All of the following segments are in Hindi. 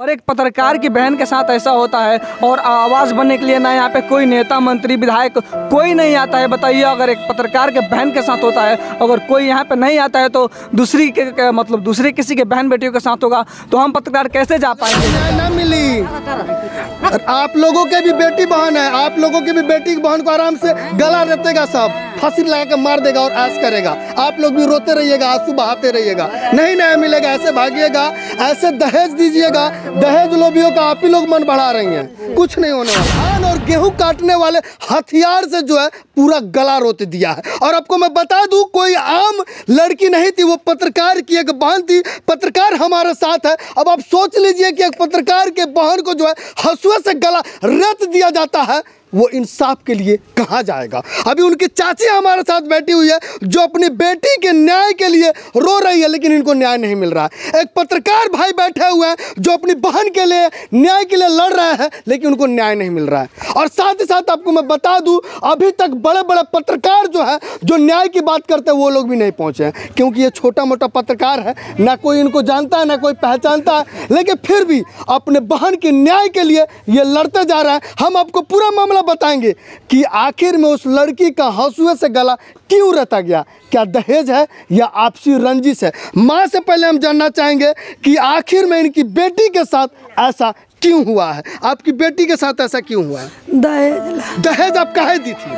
और एक पत्रकार की बहन के साथ ऐसा होता है। और आवाज़ बनने के लिए ना यहाँ पे कोई नेता, मंत्री, विधायक कोई नहीं आता है। बताइए, अगर एक पत्रकार के बहन के साथ होता है, अगर कोई यहाँ पे नहीं आता है तो दूसरी के मतलब दूसरे किसी के बहन बेटियों के साथ होगा, तो हम पत्रकार कैसे जा पाएंगे? ना मिली। आप लोगों के भी बेटी बहन है, आप लोगों की भी बेटी बहन को आराम से गला रखेगा, सब फांसी लगा के मार देगा और ऐश करेगा। आप लोग भी रोते रहिएगा, आंसू बहाते रहिएगा, नहीं न्याय मिलेगा। ऐसे भागिएगा, ऐसे दहेज दीजिएगा। दहेज लोभियों का आप ही लोग मन बढ़ा रही हैं, कुछ नहीं होने वाला। और गेहूं काटने वाले हथियार से जो है पूरा गला रोते दिया है। और आपको मैं बता दूं, कोई आम लड़की नहीं थी, वो पत्रकार की एक बहन थी। पत्रकार हमारे साथ है। अब आप सोच लीजिए कि एक पत्रकार के बहन को जो है हंसुए से गला रेत दिया जाता है, वो इंसाफ के लिए कहाँ जाएगा? अभी उनकी चाची हमारे साथ बैठी हुई है, जो अपनी बेटी के न्याय के लिए रो रही है, लेकिन इनको न्याय नहीं मिल रहा है। एक पत्रकार भाई बैठे हुए हैं, जो अपनी बहन के लिए न्याय के लिए लड़ रहे हैं, लेकिन उनको न्याय नहीं मिल रहा है। और साथ ही साथ आपको मैं बता दूं, अभी तक बड़े बड़े पत्रकार जो है, जो न्याय की बात करते हैं, वो लोग भी नहीं पहुँचे हैं, क्योंकि ये छोटा मोटा पत्रकार है, ना कोई इनको जानता है, ना कोई पहचानता है। लेकिन फिर भी अपने बहन के न्याय के लिए ये लड़ते जा रहे हैं। हम आपको पूरा मामला बताएंगे कि आखिर में उस लड़की का हंसुए से गला क्यों रहता गया। क्या दहेज है या आपसी रंजिश है? मां से पहले हम जानना चाहेंगे कि आखिर में इनकी बेटी के साथ ऐसा क्यों हुआ है। आपकी बेटी के साथ ऐसा क्यों हुआ है? दहेज आप काहे दी थी?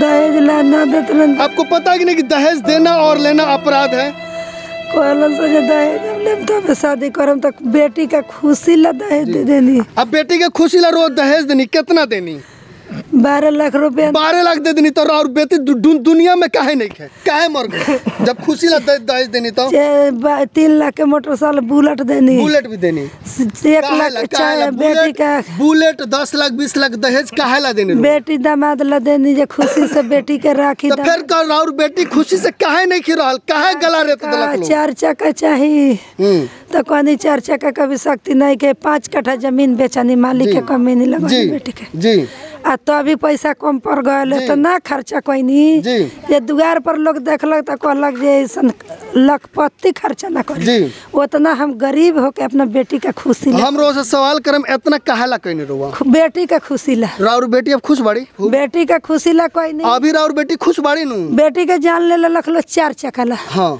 दहेज लाना देते। आपको पता कि नहीं कि दहेज देना और लेना अपराध है? शादी करम तक बेटी का खुशी ला दहेज देनी। अब बेटी के खुशी ला रोज दहेज देनी, कितना देनी? 12 लाख रुपया। 12 लाख दे देनी तो, और बेटी दुनिया में काहे नहीं है, काहे मर गई? जब खुशी ला दहेज देनी तो 3 लाख के मोटरसाइकिल बुलेट देनी। बुलेट भी देनी? 1 लाख बेटी का बुलेट। 10 लाख 20 लाख दहेज काहे ला देनी? बेटी दामाद ला देनी, जे खुशी से बेटी के राखी। तो फिर कर और बेटी खुशी से काहे नहीं खी रहल, काहे गला रहत दलक? 4 चक्का चाहिए तो कहनी 4 चक्का कभी शक्ति नहीं के। 5 कट्ठा जमीन बेचनी, मालिक के कमी नहीं लगे बेटी के जी, आ तभी पैसा कम पर गए तो ना खर्चा कोईनी। ये दुआर पर लोग देखलक तो कहलक जे लखपति खर्चा ना करी, उतना हम गरीब होके अपना बेटी का खुशी। हम रोज सवाल करम, इतना काहे ला कइनी रोवा? बेटी का खुशी ला। राउर बेटी अब खुश बाड़ी? बेटी का खुशी ला कइनी। अभी राउर बेटी खुश बाड़ी नु? बेटी के जान ले लखलो 4 चक्का ला। हां,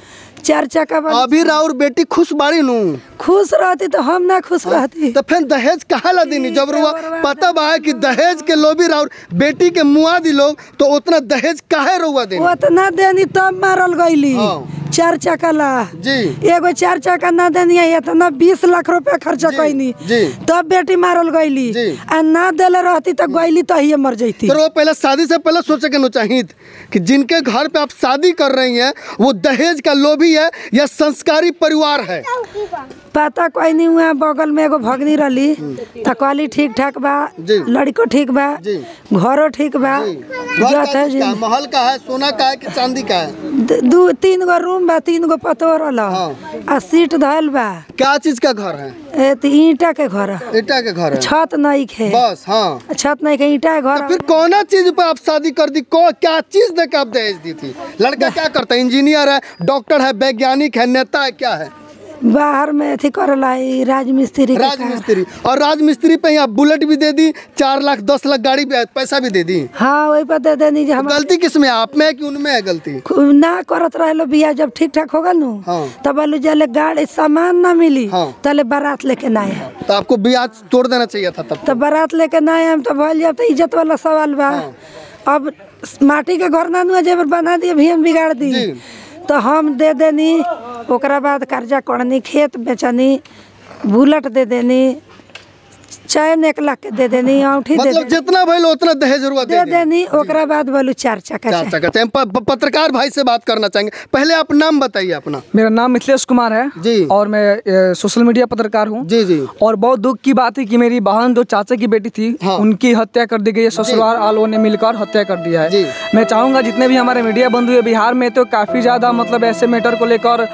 4 चक्का। अभी राउर बेटी खुश बाड़ी नू? खुश रहती तो हम ना खुश रहती। तो फिर दहेज कहाँ ला देनी? जब रुआ पता बाय कि दहेज के लोभी राउर बेटी के मुआदी लोग, तो उतना दहेज काहे रुआ देनी? उतना देनी तब मारल गईली। 4 चक्का ला जी, एगो 4 चक्का ना देनी है इतना 20 लाख रुपया खर्चा कईनी, तब बेटी मारल गईली। आ ना देले रहती तो गईली तो ही मर जाती। तो पहले शादी से पहले सोचे के न चाहिए कि जिनके घर पे आप शादी कर रही हैं वो दहेज का लोभी है या संस्कारी परिवार है? पता कोई नहीं हुआ। बगल में एगो भगनी रही तो कहली ठीक ठाक बा, लड़को ठीक बा, घरो ठीक बा। महल का है, सोना का है कि चांदी का है? 2-3 गो रूम बा, 3 गो पतोर वाला, और सीट धल बा। क्या चीज का घर है? ईटा के घर। ईटा के घर, छत नहीं है बस। हाँ, छत नहीं है, ईटा के घर। फिर कौन चीज पर आप शादी कर दी? क्या चीज दे के आप दहेज दी थी? लड़का क्या करता है? इंजीनियर है, डॉक्टर है, वैज्ञानिक है, नेता है, क्या है? बाहर में थी करलाई राजमिस्त्री। राजमिस्त्री, और राजमिस्त्री पे यहाँ बुलेट भी दे दी, 4 लाख 10 लाख गाड़ी भी, पैसा भी दे दी। हाँ, वही पर दे देनी। गलती किसमें, आप में है कि उनमें है गलती? ना करत रहे बिया, जब ठीक ठाक होगा नू। हाँ, तब बोलू जले गाड़ी सामान ना मिली। हाँ, तले बारात लेके ना आया। तो आपको बिया तोड़ देना चाहिए था तब। तो बारात लेके ना आया हम तो भल, तो इज्जत वाला सवाल बा। अब माटी के घर ना नुआ बना दिए, भीम बिगाड़ दी, तो हम दे देनी। ओकरा बाद कर्जा करनी, खेत बेचनी, बुलेट दे देनी, 1 लाख के दे देनी, औंठी दे देनी। मतलब जितना भाई उतना दहेज दे देनी। ओकरा बाद बोलू 4 चक्का। पत्रकार भाई से बात करना चाहेंगे, पहले आप नाम बताइए अपना। मेरा नाम मिथिलेश कुमार है जी, और मैं सोशल मीडिया पत्रकार हूँ जी जी। और बहुत दुख की बात है कि मेरी बहन जो चाचा की बेटी थी, उनकी हत्या कर दी गई है। ससुराल वालों ने मिलकर हत्या कर दिया है। मैं चाहूँगा जितने भी हमारे मीडिया बंधु है बिहार में, तो काफी ज्यादा मतलब ऐसे मैटर को लेकर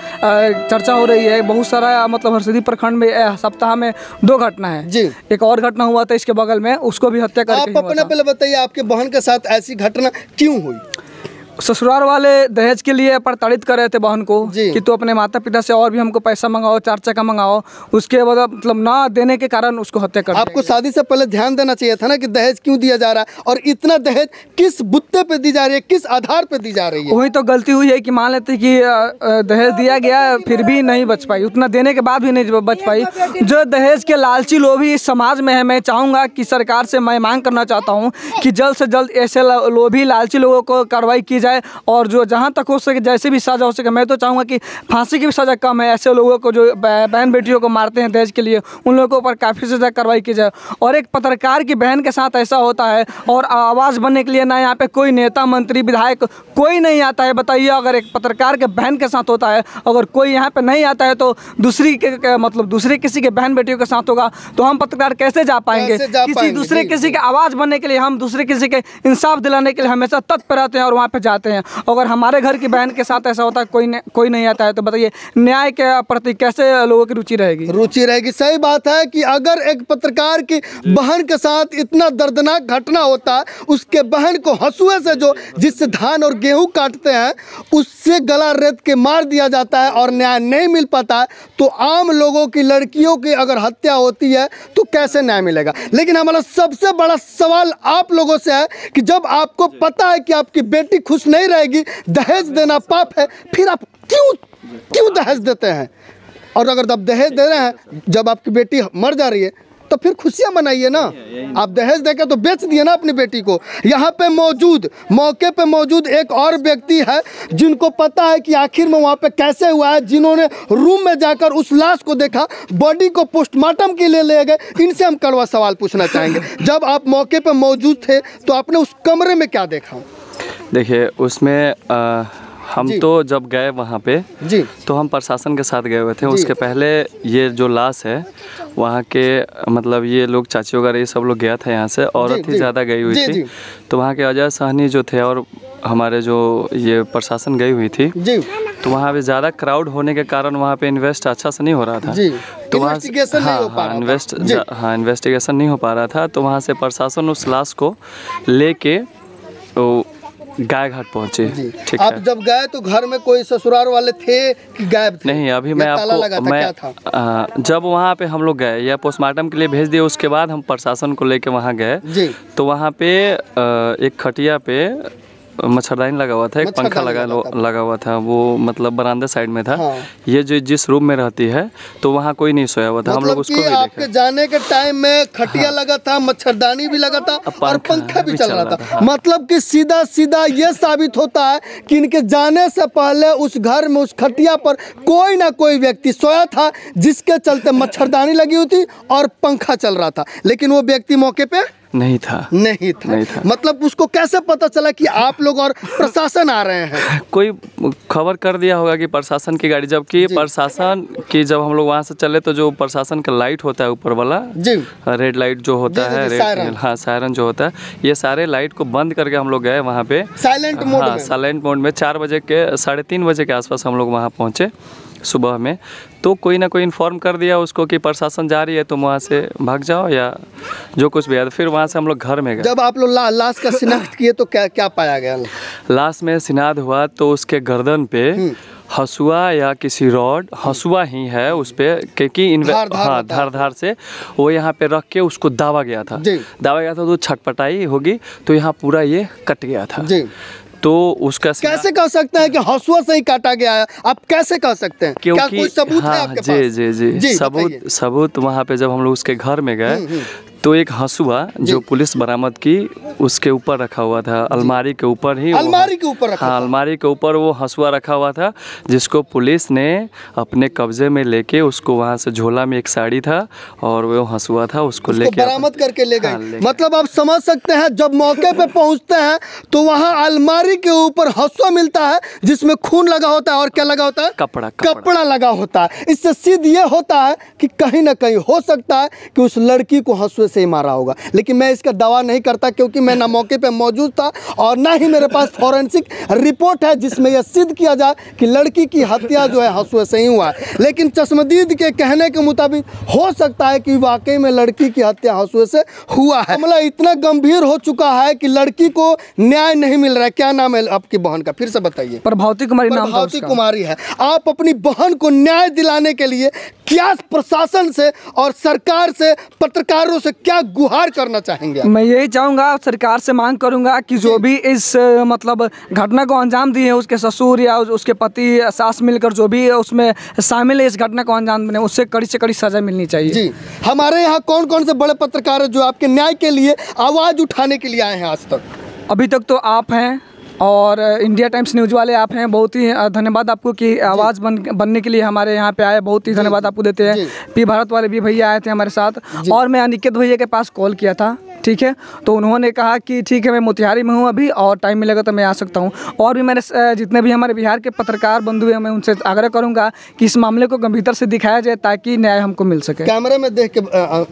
चर्चा हो रही है। बहुत सारा मतलब हरसिद्धि प्रखंड में सप्ताह में 2 घटना है जी, एक और घटना हुआ था इसके बगल में, उसको भी हत्या करके। आप अपना पहले बताइए, आपके बहन के साथ ऐसी घटना क्यों हुई? ससुराल वाले दहेज के लिए प्रताड़ित कर रहे थे बहन को कि तू अपने माता पिता से और भी हमको पैसा मंगाओ, 4 चक्का मंगाओ, उसके बाद मतलब ना देने के कारण उसको हत्या कर। आपको शादी से पहले ध्यान देना चाहिए था ना कि दहेज क्यों दिया जा रहा है और इतना दहेज किस बुत्ते पे दी जा रही है, किस आधार पे दी जा रही है। वही तो गलती हुई है कि मान लेते कि दहेज दिया गया फिर भी नहीं बच पाई, उतना देने के बाद भी नहीं बच पाई। जो दहेज के लालची लोभी इस समाज में है, मैं चाहूँगा कि सरकार से मैं मांग करना चाहता हूँ कि जल्द से जल्द ऐसे लोभी लालची लोगों को कार्रवाई की जाए और जो जहाँ तक हो सके जैसे भी सजा हो सके। मैं तो चाहूँगा कि फांसी की भी सज़ा कम है, ऐसे लोगों को जो बहन बेटियों को मारते हैं दहेज के लिए उन लोगों पर काफ़ी सजा कार्रवाई की जाए। और एक पत्रकार की बहन के साथ ऐसा होता है और आवाज़ बनने के लिए ना यहाँ पे कोई नेता, मंत्री, विधायक कोई नहीं आता है। बताइए, अगर एक पत्रकार के बहन के साथ होता है, अगर कोई यहाँ पे नहीं आता है तो दूसरी के मतलब दूसरे किसी के बहन बेटियों के साथ होगा तो हम पत्रकार कैसे जा पाएंगे। किसी दूसरे किसी के आवाज़ बनने के लिए, हम दूसरे किसी के इंसाफ दिलाने के लिए हमेशा तत्पर रहते हैं और वहाँ पर जाते हैं। अगर हमारे घर की बहन के साथ ऐसा होता है, कोई नहीं आता है, तो बताइए न्याय के प्रति कैसे लोगों की रुचि रहेगी। सही बात है कि अगर एक पत्रकार की बहन के साथ इतना दर्दनाक घटना होता है, उसके बहन को हंसुए से जो जिससे धान और गेहूं काटते हैं उससे गला रेत के मार दिया जाता है और न्याय नहीं मिल पाता है, तो आम लोगों की लड़कियों की अगर हत्या होती है तो कैसे न्याय मिलेगा। लेकिन हमारा सबसे बड़ा सवाल आप लोगों से है कि जब आपको पता है कि आपकी बेटी खुश नहीं रहेगी, दहेज देना पाप है, फिर आप क्यों दहेज देते हैं। और अगर आप दहेज दे रहे हैं जब आपकी बेटी मर जा रही है तो फिर खुशियां मनाइए ना। आप दहेज देकर तो बेच दिए ना अपनी बेटी को। यहाँ पे मौजूद, मौके पे मौजूद एक और व्यक्ति है जिनको पता है कि आखिर में वहाँ पे कैसे हुआ है, जिन्होंने रूम में जाकर उस लाश को देखा, बॉडी को पोस्टमार्टम के लिए ले गए। इनसे हम कड़वा सवाल पूछना चाहेंगे, जब आप मौके पर मौजूद थे तो आपने उस कमरे में क्या देखा। देखिए, उसमें हम तो जब गए वहाँ पे तो हम प्रशासन के साथ गए हुए थे। उसके पहले ये जो लाश है वहाँ के मतलब ये लोग चाची वगैरह ये सब लोग गया था यहाँ से, औरत ही ज़्यादा गई हुई थी। तो वहाँ के अजय सहनी जो थे और हमारे जो ये प्रशासन गई हुई थी तो वहाँ पे ज़्यादा क्राउड होने के कारण वहाँ पे इन्वेस्ट अच्छा से नहीं हो रहा था। तो वहाँ इन्वेस्टिगेशन नहीं हो पा रहा था। तो वहाँ से प्रशासन उस लाश को ले के गाय घाट पहुँचे। ठीक है, आप जब गए तो घर में कोई ससुराल वाले थे कि गायब थे? नहीं, अभी मैं आपको जब वहाँ पे हम लोग गए या पोस्टमार्टम के लिए भेज दिए, उसके बाद हम प्रशासन को लेके वहाँ गए तो वहाँ पे एक खटिया पे मच्छरदानी लगा हुआ था, एक पंखा लगा हुआ था, वो मतलब बरामदा साइड में था। ये जो जिस रूम में रहती है तो वहाँ कोई नहीं सोया हुआ था। मतलब हम लोग उसको आपके जाने के टाइम में खटिया लगा था, मच्छरदानी भी लगा था और पंखा भी चल रहा था। मतलब कि सीधा सीधा ये साबित होता है कि इनके जाने से पहले उस घर में उस खटिया पर कोई ना कोई व्यक्ति सोया था, जिसके चलते मच्छरदानी लगी हुई थी और पंखा चल रहा था। लेकिन वो व्यक्ति मौके पे नहीं था। मतलब उसको कैसे पता चला कि आप लोग और प्रशासन आ रहे हैं? कोई खबर कर दिया होगा कि प्रशासन की गाड़ी, जबकि प्रशासन की जब हम लोग वहाँ से चले तो जो प्रशासन का लाइट होता है ऊपर वाला रेड लाइट जो होता है, हाँ सायरन जो होता है, ये सारे लाइट को बंद करके हम लोग गए वहाँ पे साइलेंट मोड में। 4 बजे के 3:30 बजे के आसपास हम लोग वहाँ पहुँचे सुबह में। तो कोई ना कोई इन्फॉर्म कर दिया उसको कि प्रशासन जा रही है, तुम वहाँ से भाग जाओ या जो कुछ भी है। फिर वहाँ से हम लोग घर में गए। जब आप लोग लाश का शिनाख्त किए तो क्या पाया गया? लाश में शिनाख्त हुआ तो उसके गर्दन पे हसुआ या किसी रॉड, हसुआ ही है उस पर, क्योंकि धार से वो यहाँ पे रख के उसको दावा गया था तो छटपटाई होगी तो यहाँ पूरा ये कट गया था। तो उसका कैसे कह सकते हैं कि हसुआ से ही काटा गया है? आप कैसे कह सकते हैं? क्योंकि क्या कोई सबूत है आपके पास? जी सबूत वहाँ पे जब हम लोग उसके घर में गए तो एक हसुआ जो पुलिस बरामद की उसके ऊपर रखा हुआ था, अलमारी के ऊपर ही, अलमारी के ऊपर वो हसुआ रखा हुआ था, जिसको पुलिस ने अपने कब्जे में लेके उसको वहाँ से झोला में एक साड़ी था और वो हसुआ था, उसको लेके बरामद करके ले गए। मतलब आप समझ सकते हैं जब मौके पे पहुँचते हैं तो वहाँ अलमारी के ऊपर हसुआ मिलता है जिसमें खून लगा होता है और क्या लगा होता है, कपड़ा लगा होता है। इससे सिद्ध ये होता है कि कहीं ना कहीं हो सकता है कि उस लड़की को हसुए से ही मारा होगा, लेकिन मैं इसका दावा नहीं करता क्योंकि मैं ना मौके पर मौजूद था और ना ही मेरे पास फॉरेंसिक रिपोर्ट है जिसमें यह सिद्ध किया जाए कि लड़की की हत्या जो है हंसुए से ही हुआ है। लेकिन चश्मदीद के कहने के मुताबिक हो सकता है कि वाकई में लड़की की हत्या हंसुए से हुआ है। मामला इतना गंभीर हो चुका है कि लड़की को न्याय नहीं मिल रहा है। क्या नाम है आपकी बहन का, फिर से बताइए? प्रभावती कुमारी नाम था उसका। कुमारी है। आप अपनी बहन को न्याय दिलाने के लिए क्या प्रशासन से और सरकार से, पत्रकारों से क्या गुहार करना चाहेंगे? मैं यही चाहूँगा, सरकार से मांग करूँगा कि जो भी इस मतलब घटना को अंजाम दिए, उसके ससुर या उसके पति सास मिलकर जो भी उसमें शामिल है इस घटना को अंजाम देने, उससे कड़ी से कड़ी सजा मिलनी चाहिए। जी, हमारे यहाँ कौन कौन से बड़े पत्रकार हैं जो आपके न्याय के लिए आवाज़ उठाने के लिए आए हैं आज तक? अभी तक तो आप हैं और इंडिया टाइम्स न्यूज़ वाले आप हैं। बहुत ही धन्यवाद आपको कि आवाज़ बनने के लिए हमारे यहाँ पे आए, बहुत ही धन्यवाद आपको देते हैं। पी भारत वाले भी भैया आए थे हमारे साथ और मैं अनिकेत भैया के पास कॉल किया था, ठीक है, तो उन्होंने कहा कि ठीक है मैं मोतिहारी में हूँ अभी और टाइम मिलेगा तो मैं आ सकता हूँ। और भी मेरे जितने भी हमारे बिहार के पत्रकार बंधु हैं मैं उनसे आग्रह करूँगा कि इस मामले को गंभीरता से दिखाया जाए ताकि न्याय हमको मिल सके। कैमरे में देख के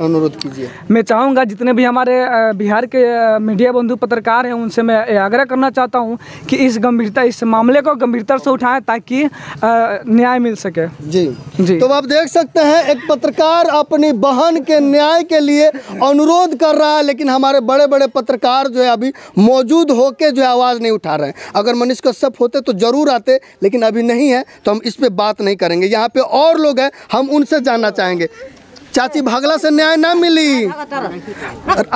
अनुरोध कीजिए। मैं चाहूँगा जितने भी हमारे बिहार के मीडिया बंधु पत्रकार हैं उनसे मैं आग्रह करना चाहता हूँ कि इस मामले को गंभीरता से उठाएँ ताकि न्याय मिल सके। जी जी, तो आप देख सकते हैं एक पत्रकार अपनी बहन के न्याय के लिए अनुरोध कर रहा है, लेकिन हमारे बड़े बड़े पत्रकार जो है अभी मौजूद होके जो है आवाज़ नहीं उठा रहे हैं। अगर मनीष कश्यप होते तो ज़रूर आते, लेकिन अभी नहीं है तो हम इस पे बात नहीं करेंगे। यहाँ पे और लोग हैं, हम उनसे जानना चाहेंगे। चाची, भागला से न्याय ना मिली,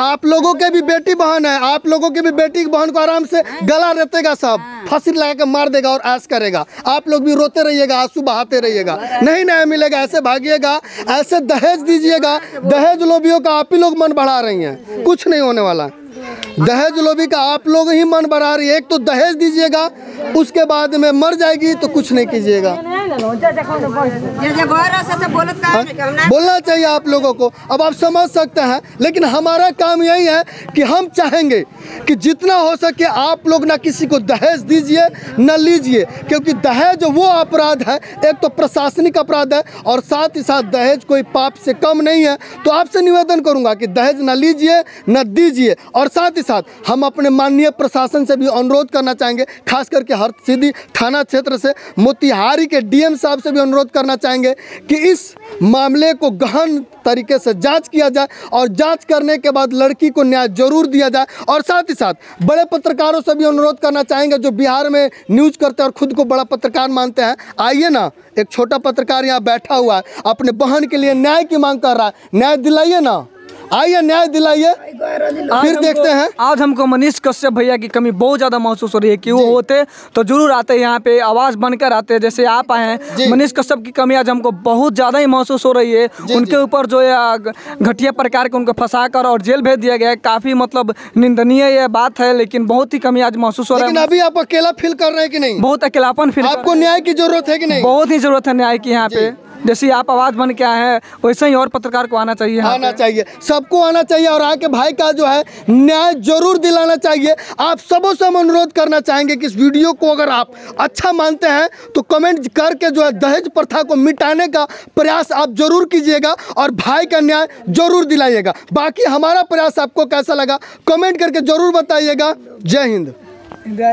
आप लोगों के भी बेटी बहन है, आप लोगों के भी बेटी बहन को आराम से गला रतेगा, सब फांसी लगा के मार देगा और ऐश करेगा। आप लोग भी रोते रहिएगा, आंसू बहाते रहिएगा, नहीं न्याय मिलेगा, ऐसे भागिएगा, ऐसे दहेज दीजिएगा। दहेज लोभियों का आप ही लोग मन बढ़ा रही हैं, कुछ नहीं होने वाला। दहेज लोभी का आप लोग ही मन बढ़ा रही है। एक तो दहेज दीजिएगा, उसके बाद में मर जाएगी तो कुछ नहीं कीजिएगा। बोलना चाहिए आप लोगों को, अब आप समझ सकते हैं। लेकिन हमारा काम यही है कि हम चाहेंगे कि जितना हो सके आप लोग ना किसी को दहेज दीजिए ना लीजिए, क्योंकि दहेज वो अपराध है, एक तो प्रशासनिक अपराध है और साथ ही साथ दहेज कोई पाप से कम नहीं है। तो आपसे निवेदन करूँगा कि दहेज ना लीजिए ना दीजिए। और साथ ही साथ हम अपने माननीय प्रशासन से भी अनुरोध करना चाहेंगे, खास करके हरसिद्धि थाना क्षेत्र से मोतिहारी के डीएम साहब से भी अनुरोध करना चाहेंगे कि इस मामले को गहन तरीके से जांच किया जाए और जांच करने के बाद लड़की को न्याय जरूर दिया जाए। और साथ ही साथ बड़े पत्रकारों से भी अनुरोध करना चाहेंगे जो बिहार में न्यूज़ करते हैं और खुद को बड़ा पत्रकार मानते हैं। आइए ना, एक छोटा पत्रकार यहाँ बैठा हुआ है, अपने बहन के लिए न्याय की मांग कर रहा है, न्याय दिलाइए ना, आइए न्याय दिलाइए। फिर देखते हैं, आज हमको मनीष कश्यप भैया की कमी बहुत ज़्यादा महसूस हो रही है कि वो होते तो जरूर आते, यहाँ पे आवाज़ बनकर आते। जैसे आप आए हैं, मनीष कश्यप की कमी आज हमको बहुत ज़्यादा ही महसूस हो रही है। उनके ऊपर जो घटिया प्रकार के उनको फंसा कर और जेल भेज दिया गया है, काफ़ी मतलब निंदनीय यह बात है, लेकिन बहुत ही कमी आज महसूस हो रही है। अभी आप अकेला फील कर रहे हैं कि नहीं? बहुत अकेलापन फील। आपको न्याय की जरूरत है कि नहीं? बहुत ही जरूरत है न्याय की। यहाँ पे जैसे आप आवाज़ बन के आए हैं वैसे ही और पत्रकार को आना चाहिए, आना चाहिए, सबको आना चाहिए और आके भाई का जो है न्याय जरूर दिलाना चाहिए। आप सबों से हम अनुरोध करना चाहेंगे कि इस वीडियो को अगर आप अच्छा मानते हैं तो कमेंट करके जो है दहेज प्रथा को मिटाने का प्रयास आप जरूर कीजिएगा और भाई का न्याय जरूर दिलाइएगा। बाकी हमारा प्रयास आपको कैसा लगा कमेंट करके जरूर बताइएगा। जय हिंद।